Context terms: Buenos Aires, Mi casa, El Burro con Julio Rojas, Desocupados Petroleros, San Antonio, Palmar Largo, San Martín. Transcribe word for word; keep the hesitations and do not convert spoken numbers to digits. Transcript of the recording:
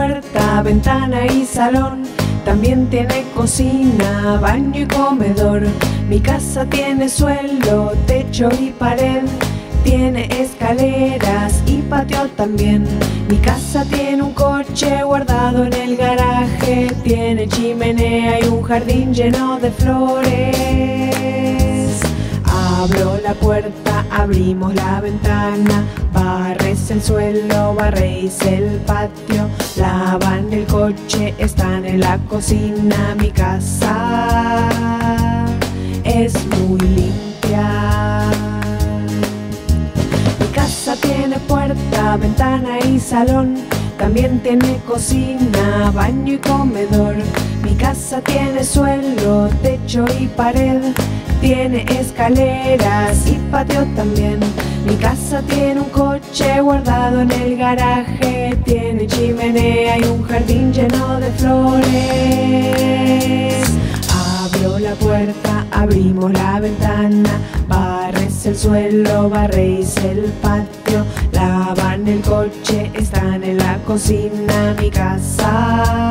puerta, ventana y salón. También tiene cocina, baño y comedor. Mi casa tiene suelo, techo y pared. Tiene escaleras y patio también. Mi casa tiene un coche guardado en el garaje. Tiene chimenea y un jardín lleno de flores. Abro la puerta, abrimos la ventana. Barres el suelo, barréis el patio. Lavan el coche, están en la cocina. Mi casa es muy limpia. Tiene puerta, ventana y salón. También tiene cocina, baño y comedor. Mi casa tiene suelo, techo y pared. Tiene escaleras y patio también. Mi casa tiene un coche guardado en el garaje. Tiene chimenea y un jardín lleno de flores. Abro la puerta, abrimos la ventana. Barres el suelo, barréis el patio. Lavan el coche, están en la cocina. Mi casa